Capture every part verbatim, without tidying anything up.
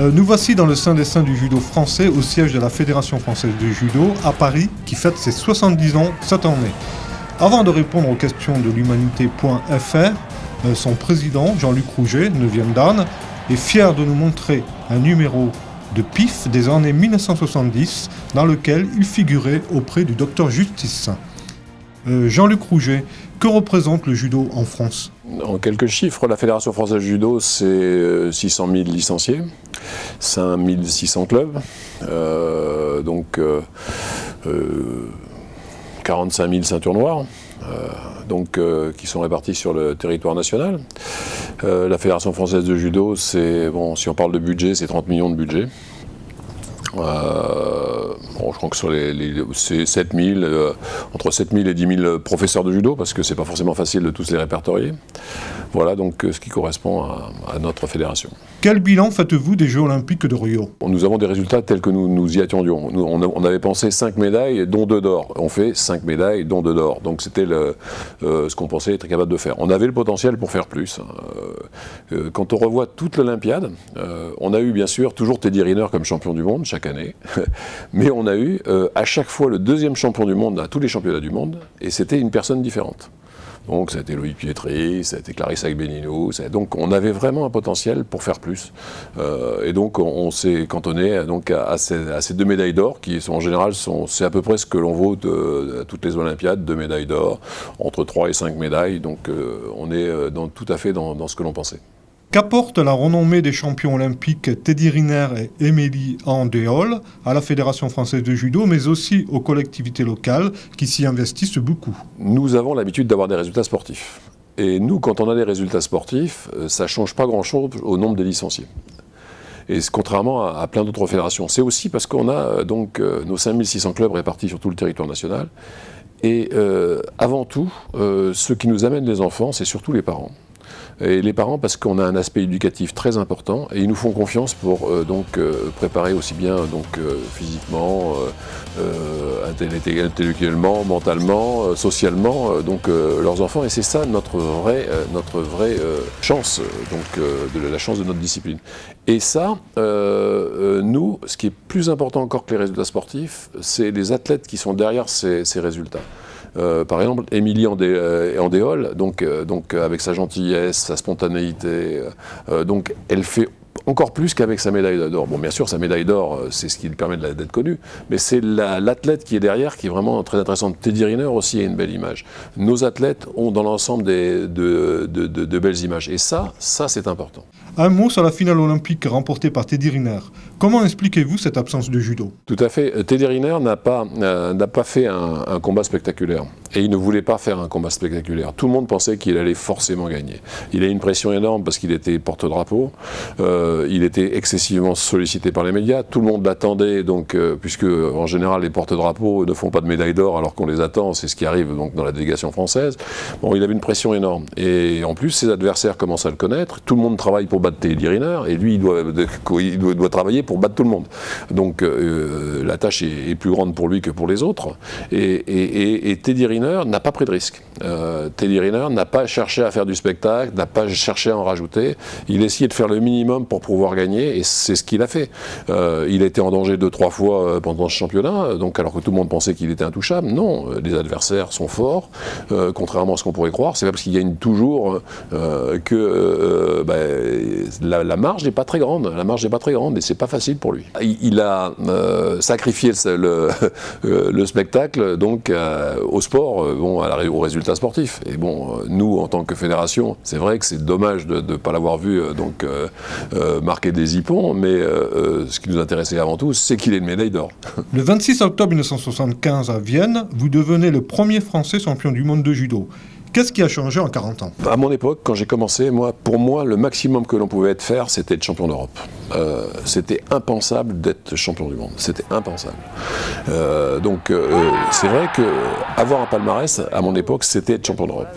Euh, nous voici dans le sein des saints du judo français au siège de la Fédération Française de Judo à Paris qui fête ses soixante-dix ans cette année. Avant de répondre aux questions de l'humanité point F R, euh, son président Jean-Luc Rouget, neuvième dan, est fier de nous montrer un numéro de pif des années mille neuf cent soixante-dix dans lequel il figurait auprès du docteur Justice. Euh, Jean-Luc Rouget, que représente le judo en France? En quelques chiffres, la Fédération Française de Judo, c'est six cent mille licenciés, cinq mille six cents clubs, euh, donc euh, euh, quarante-cinq mille ceintures noires, euh, donc, euh, qui sont réparties sur le territoire national. Euh, la Fédération Française de Judo, c'est, bon, si on parle de budget, c'est trente millions de budget. Euh, bon, je crois que sur les, les c'est sept mille, euh, entre sept mille et dix mille professeurs de judo, parce que c'est pas forcément facile de tous les répertorier. Voilà donc euh, ce qui correspond à, à notre fédération. Quel bilan faites-vous des Jeux Olympiques de Rio? Nous avons des résultats tels que nous nous y attendions. Nous, on, on avait pensé cinq médailles, dont deux d'or. On fait cinq médailles, dont deux d'or. Donc c'était euh, ce qu'on pensait être capable de faire. On avait le potentiel pour faire plus. Euh, quand on revoit toute l'Olympiade, euh, on a eu bien sûr toujours Teddy Riner comme champion du monde, chaque année, mais on a eu euh, à chaque fois le deuxième champion du monde à tous les championnats du monde, et c'était une personne différente. Donc ça a été Louis Pietri, ça a été Clarisse Agbéninou, donc on avait vraiment un potentiel pour faire plus. Euh, et donc on, on s'est cantonné donc, à, à, ces, à ces deux médailles d'or, qui sont en général, c'est à peu près ce que l'on vaut de, à toutes les Olympiades, deux médailles d'or, entre trois et cinq médailles, donc euh, on est dans, tout à fait dans, dans ce que l'on pensait. Qu'apporte la renommée des champions olympiques Teddy Riner et Émilie Andéol à la Fédération Française de Judo, mais aussi aux collectivités locales qui s'y investissent beaucoup? Nous avons l'habitude d'avoir des résultats sportifs. Et nous, quand on a des résultats sportifs, ça ne change pas grand-chose au nombre des licenciés. Et contrairement à, à plein d'autres fédérations, c'est aussi parce qu'on a donc nos cinq mille six cents clubs répartis sur tout le territoire national. Et euh, avant tout, euh, ce qui nous amène les enfants, c'est surtout les parents. Et les parents, parce qu'on a un aspect éducatif très important, et ils nous font confiance pour euh, donc, euh, préparer aussi bien donc, euh, physiquement, euh, euh, intellectuellement, mentalement, euh, socialement, euh, donc, euh, leurs enfants. Et c'est ça notre vraie euh, notre vraie, euh, chance, donc, euh, de la chance de notre discipline. Et ça, euh, euh, nous, ce qui est plus important encore que les résultats sportifs, c'est les athlètes qui sont derrière ces, ces résultats. Euh, par exemple, Émilie Andéol, donc, euh, donc avec sa gentillesse, sa spontanéité, euh, donc elle fait encore plus qu'avec sa médaille d'or. Bon, bien sûr, sa médaille d'or, c'est ce qui lui permet d'être connue, mais c'est l'athlète la, qui est derrière qui est vraiment très intéressante. Teddy Riner aussi a une belle image. Nos athlètes ont dans l'ensemble de, de, de, de belles images, et ça, ça c'est important. Un mot sur la finale olympique remportée par Teddy Riner. Comment expliquez-vous cette absence de judo? Tout à fait. Teddy Riner n'a pas, euh, n'a pas fait un, un combat spectaculaire. Et il ne voulait pas faire un combat spectaculaire. Tout le monde pensait qu'il allait forcément gagner. Il a eu une pression énorme parce qu'il était porte-drapeau. Euh, il était excessivement sollicité par les médias. Tout le monde l'attendait, donc, euh, puisque en général les porte-drapeaux ne font pas de médaille d'or alors qu'on les attend. C'est ce qui arrive donc, dans la délégation française. Bon, il avait une pression énorme. Et en plus, ses adversaires commencent à le connaître. Tout le monde travaille pour battre Teddy Riner, et lui, il doit, il doit, doit travailler pour battre tout le monde. Donc, euh, la tâche est, est plus grande pour lui que pour les autres. Et, et, et Teddy Riner n'a pas pris de risque. Euh, Teddy Riner n'a pas cherché à faire du spectacle, n'a pas cherché à en rajouter. Il essayait de faire le minimum pour pouvoir gagner, et c'est ce qu'il a fait. Euh, il était en danger deux, trois fois pendant ce championnat, donc alors que tout le monde pensait qu'il était intouchable. Non, les adversaires sont forts, euh, contrairement à ce qu'on pourrait croire. C'est pas parce qu'il gagne toujours euh, que... Euh, bah, La, la marge n'est pas très grande, la marge n'est pas très grande et c'est pas facile pour lui. Il, il a euh, sacrifié le, le, euh, le spectacle donc euh, au sport, euh, bon, à la, aux résultats sportifs. Et bon, euh, nous en tant que fédération, c'est vrai que c'est dommage de ne pas l'avoir vu euh, donc euh, euh, marquer des hippons, mais euh, ce qui nous intéressait avant tout, c'est qu'il ait une médaille d'or. Le vingt-six octobre mille neuf cent soixante-quinze à Vienne, vous devenez le premier Français champion du monde de judo. Qu'est-ce qui a changé en quarante ans? À mon époque, quand j'ai commencé, moi, pour moi, le maximum que l'on pouvait être faire, c'était être champion d'Europe. Euh, c'était impensable d'être champion du monde. C'était impensable. Euh, donc, euh, c'est vrai qu'avoir un palmarès, à mon époque, c'était être champion d'Europe.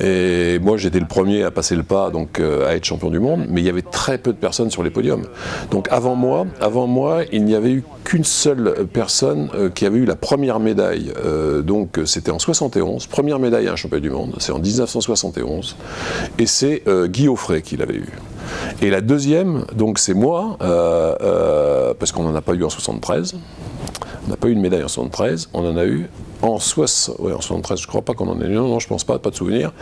Et moi, j'étais le premier à passer le pas, donc euh, à être champion du monde, mais il y avait très peu de personnes sur les podiums. Donc, avant moi, avant moi il n'y avait eu qu'une seule personne euh, qui avait eu la première médaille. Euh, donc, c'était en soixante et onze, première médaille à un championnat du monde. C'est en mille neuf cent soixante et onze, et c'est euh, Guy Offray qui l'avait eu. Et la deuxième, donc c'est moi, euh, euh, parce qu'on n'en a pas eu en soixante-treize, on n'a pas eu une médaille en soixante-treize, on en a eu en, soix... ouais, en soixante-treize, je ne crois pas qu'on en ait eu, non, non, je ne pense pas, pas de souvenir.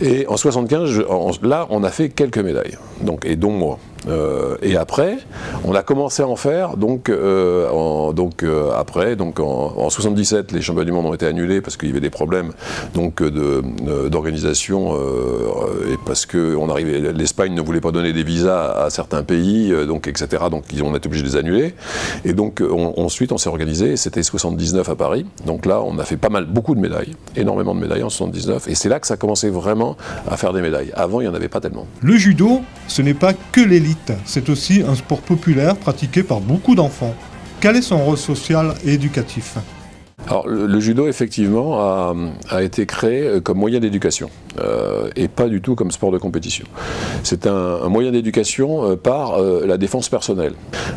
Et en soixante-quinze, je... en... là, on a fait quelques médailles, donc, et dont moi. Euh, et après, on a commencé à en faire, donc, euh, en, donc euh, après, donc en, en soixante-dix-sept, les championnats du monde ont été annulés parce qu'il y avait des problèmes donc d'organisation euh, et parce que on arrivait, l'Espagne ne voulait pas donner des visas à, à certains pays, euh, donc et cetera. Donc ils, on a été obligé de les annuler. Et donc on, ensuite, on s'est organisé. C'était soixante-dix-neuf à Paris. Donc là, on a fait pas mal, beaucoup de médailles, énormément de médailles en soixante-dix-neuf. Et c'est là que ça commençait vraiment à faire des médailles. Avant, il n'y en avait pas tellement. Le judo, ce n'est pas que l'élite. C'est aussi un sport populaire pratiqué par beaucoup d'enfants. Quel est son rôle social et éducatif ? Alors, le, le judo, effectivement, a, a été créé comme moyen d'éducation euh, et pas du tout comme sport de compétition. C'est un, un moyen d'éducation euh, par euh, la défense personnelle,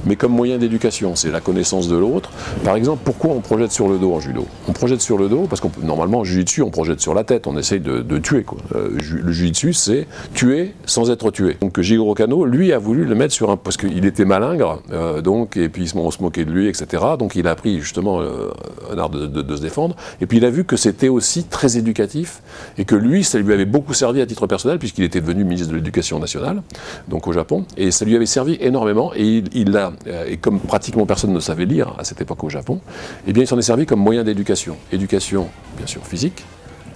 mais comme moyen d'éducation, c'est la connaissance de l'autre. Par exemple, pourquoi on projette sur le dos en judo? On projette sur le dos parce qu'on normalement en jiu-jitsu, on projette sur la tête, on essaye de, de tuer. Quoi. Euh, ju, le jiu-jitsu, c'est tuer sans être tué. Donc Jigoro Kano, lui, a voulu le mettre sur un... parce qu'il était malingre, euh, donc, et puis on se moquait de lui, et cetera. Donc il a appris justement euh, un art de De, de, de se défendre, et puis il a vu que c'était aussi très éducatif, et que lui, ça lui avait beaucoup servi à titre personnel, puisqu'il était devenu ministre de l'Éducation nationale, donc au Japon, et ça lui avait servi énormément, et il, il a, et comme pratiquement personne ne savait lire à cette époque au Japon, et bien il s'en est servi comme moyen d'éducation. Éducation, bien sûr, physique,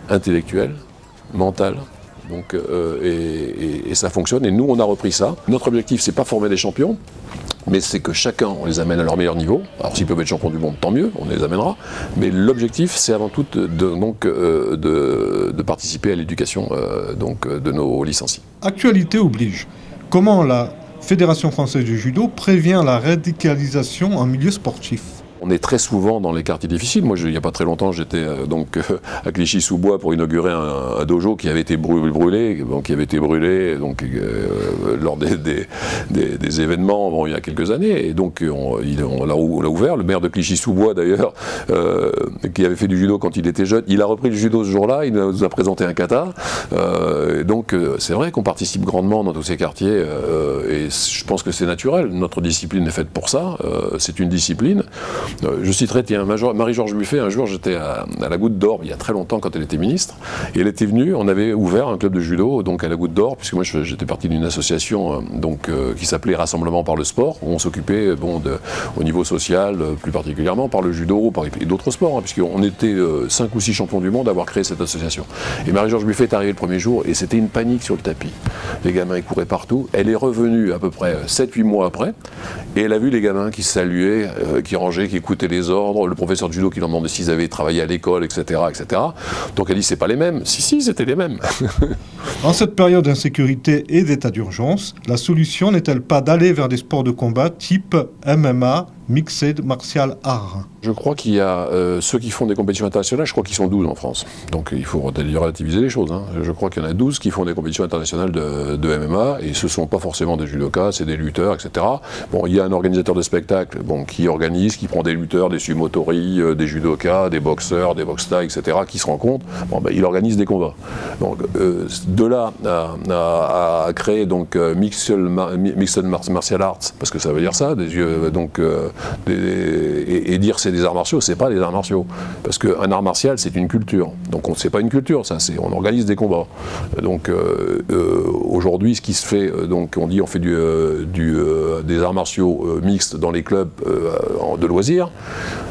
intellectuelle, mentale, donc, euh, et, et, et ça fonctionne, et nous, on a repris ça. Notre objectif, c'est pas former des champions, mais c'est que chacun, on les amène à leur meilleur niveau. Alors s'ils peuvent être champions du monde, tant mieux, on les amènera. Mais l'objectif, c'est avant tout de, donc, euh, de, de participer à l'éducation euh, de nos licenciés. Actualité oblige. Comment la Fédération Française de Judo prévient la radicalisation en milieu sportif? On est très souvent dans les quartiers difficiles. Moi, je, il n'y a pas très longtemps, j'étais euh, donc euh, à Clichy-sous-Bois pour inaugurer un, un dojo qui avait été brûlé, donc qui avait été brûlé donc euh, lors des, des, des, des événements bon, il y a quelques années. Et donc on, il, on l'a ouvert. Le maire de Clichy-sous-Bois d'ailleurs, euh, qui avait fait du judo quand il était jeune, il a repris le judo ce jour-là. Il nous a présenté un kata. Euh, donc c'est vrai qu'on participe grandement dans tous ces quartiers. Euh, et je pense que c'est naturel. Notre discipline est faite pour ça. Euh, c'est une discipline. Je citerai Marie-Georges Buffet. Un jour, j'étais à, à la Goutte d'Or, il y a très longtemps, quand elle était ministre, et elle était venue, on avait ouvert un club de judo donc à la Goutte d'Or, puisque moi j'étais parti d'une association donc, euh, qui s'appelait Rassemblement par le Sport, où on s'occupait bon, au niveau social, plus particulièrement par le judo par, et d'autres sports, hein, puisqu'on était cinq euh, ou six champions du monde à avoir créé cette association. Et Marie-Georges Buffet est arrivée le premier jour, et c'était une panique sur le tapis. Les gamins, ils couraient partout. Elle est revenue à peu près sept huit mois après, et elle a vu les gamins qui saluaient, euh, qui rangeaient, qui écouter les ordres, le professeur de judo qui leur demandait s'ils avaient travaillé à l'école, et cetera, et cetera. Donc elle dit, c'est pas les mêmes. Si, si, c'était les mêmes. En cette période d'insécurité et d'état d'urgence, la solution n'est-elle pas d'aller vers des sports de combat type M M A, Mixed Martial Arts? Je crois qu'il y a euh, ceux qui font des compétitions internationales, je crois qu'ils sont douze en France. Donc il faut relativiser les choses. Hein. Je crois qu'il y en a douze qui font des compétitions internationales de, de M M A, et ce ne sont pas forcément des judokas, c'est des lutteurs, et cetera. Bon, il y a un organisateur de spectacle bon, qui organise, qui prend des lutteurs, des sumotori, euh, des judokas, des boxeurs, des boxe-taï, et cetera, qui se rencontrent. Bon, ben, il organise des combats. Donc euh, de là à, à, à créer donc euh, Mixed, Mixed Martial Arts, parce que ça veut dire ça, des, euh, donc... Euh, Des, et, et dire c'est des arts martiaux, c'est pas des arts martiaux. Parce qu'un art martial, c'est une culture. Donc c'est pas une culture, ça, on organise des combats. Donc euh, euh, aujourd'hui, ce qui se fait, donc, on dit on fait du, euh, du, euh, des arts martiaux euh, mixtes dans les clubs euh, de loisirs.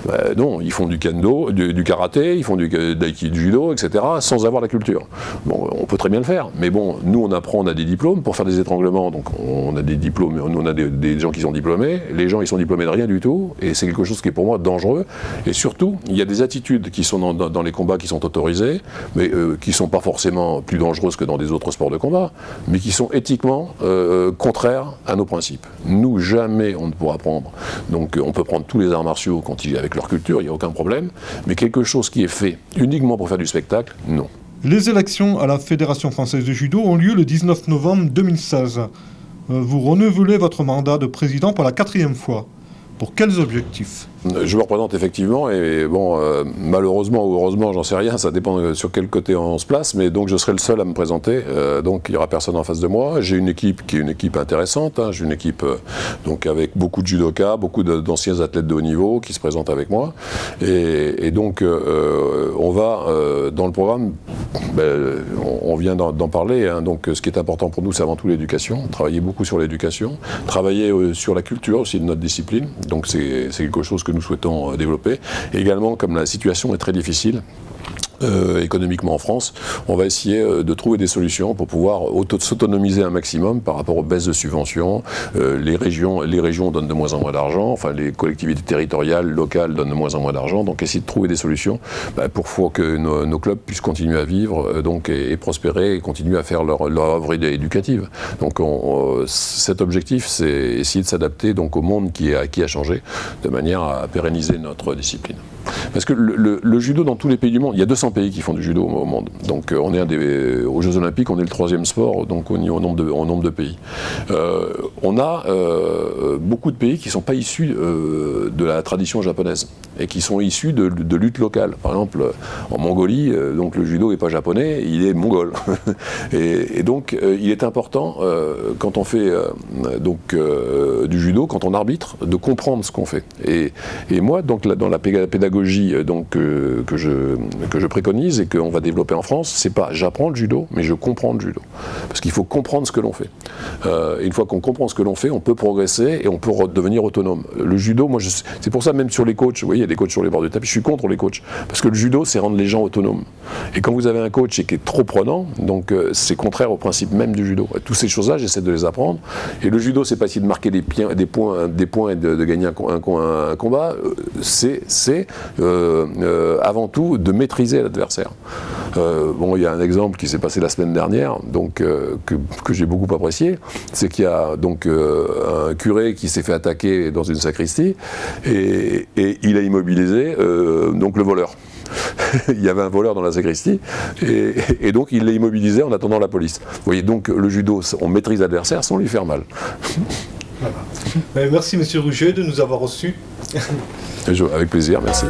Bah, non, ils font du kendo, du, du karaté, ils font du, du judo, et cetera, sans avoir la culture. Bon, on peut très bien le faire, mais bon, nous on apprend, on a des diplômes pour faire des étranglements, donc on a des diplômes, nous on a des, des gens qui sont diplômés, les gens ils sont diplômés de rien du tout, et c'est quelque chose qui est pour moi dangereux, et surtout, il y a des attitudes qui sont dans, dans, dans les combats qui sont autorisées, mais euh, qui sont pas forcément plus dangereuses que dans des autres sports de combat, mais qui sont éthiquement euh, contraires à nos principes. Nous, jamais on ne pourra prendre, donc on peut prendre tous les arts martiaux quand il y a avec leur culture, il n'y a aucun problème, mais quelque chose qui est fait uniquement pour faire du spectacle, non. Les élections à la Fédération Française de Judo ont lieu le dix-neuf novembre deux mille seize. Vous renouvelez votre mandat de président pour la quatrième fois. Pour quels objectifs? Je me représente effectivement, et bon, euh, malheureusement ou heureusement, j'en sais rien, ça dépend sur quel côté on se place, mais donc je serai le seul à me présenter, euh, donc il n'y aura personne en face de moi. J'ai une équipe qui est une équipe intéressante, hein, j'ai une équipe euh, donc avec beaucoup de judokas, beaucoup d'anciens athlètes de haut niveau qui se présentent avec moi, et, et donc euh, on va euh, dans le programme, ben, on, on vient d'en parler, hein, donc ce qui est important pour nous c'est avant tout l'éducation, travailler beaucoup sur l'éducation, travailler euh, sur la culture aussi de notre discipline, donc c'est quelque chose que que nous souhaitons développer. Et également, comme la situation est très difficile, Euh, économiquement en France, on va essayer euh, de trouver des solutions pour pouvoir s'autonomiser un maximum par rapport aux baisses de subventions. Euh, les, régions, les régions donnent de moins en moins d'argent, enfin les collectivités territoriales, locales donnent de moins en moins d'argent, donc essayer de trouver des solutions bah, pour que nos, nos clubs puissent continuer à vivre euh, donc, et, et prospérer et continuer à faire leur, leur œuvre éducative. Donc on, euh, cet objectif, c'est essayer de s'adapter au monde qui a, qui a changé, de manière à pérenniser notre discipline. Parce que le, le, le judo dans tous les pays du monde, il y a deux cents pays qui font du judo au monde. Donc on est un des, aux Jeux Olympiques, on est le troisième sport, donc au, niveau, au, nombre, de, au nombre de pays. Euh, on a euh, beaucoup de pays qui ne sont pas issus euh, de la tradition japonaise et qui sont issus de, de luttes locales. Par exemple, en Mongolie, euh, donc le judo n'est pas japonais, il est mongol. et, et donc euh, il est important, euh, quand on fait euh, donc, euh, du judo, quand on arbitre, de comprendre ce qu'on fait. Et, et moi, donc, là, dans la pédagogie, donc, euh, que, je, que je préconise et qu'on va développer en France, c'est pas j'apprends le judo, mais je comprends le judo. Parce qu'il faut comprendre ce que l'on fait. Euh, une fois qu'on comprend ce que l'on fait, on peut progresser et on peut devenir autonome. Le judo, moi, c'est pour ça même sur les coachs, vous voyez, il y a des coachs sur les bords du tapis, je suis contre les coachs. Parce que le judo, c'est rendre les gens autonomes. Et quand vous avez un coach et qui est trop prenant, donc euh, c'est contraire au principe même du judo. Toutes ces choses-là, j'essaie de les apprendre. Et le judo, c'est pas essayer de marquer des, piens, des, points, des points et de, de gagner un, un, un combat, c'est... Euh, euh, avant tout de maîtriser l'adversaire. Euh, bon, il y a un exemple qui s'est passé la semaine dernière, donc euh, que, que j'ai beaucoup apprécié, c'est qu'il y a donc euh, un curé qui s'est fait attaquer dans une sacristie et, et il a immobilisé euh, donc le voleur. Il y avait un voleur dans la sacristie et, et donc il l'a immobilisé en attendant la police. Vous voyez, donc le judo, on maîtrise l'adversaire sans lui faire mal. Voilà. Merci Monsieur Rouget de nous avoir reçus. Avec plaisir, merci.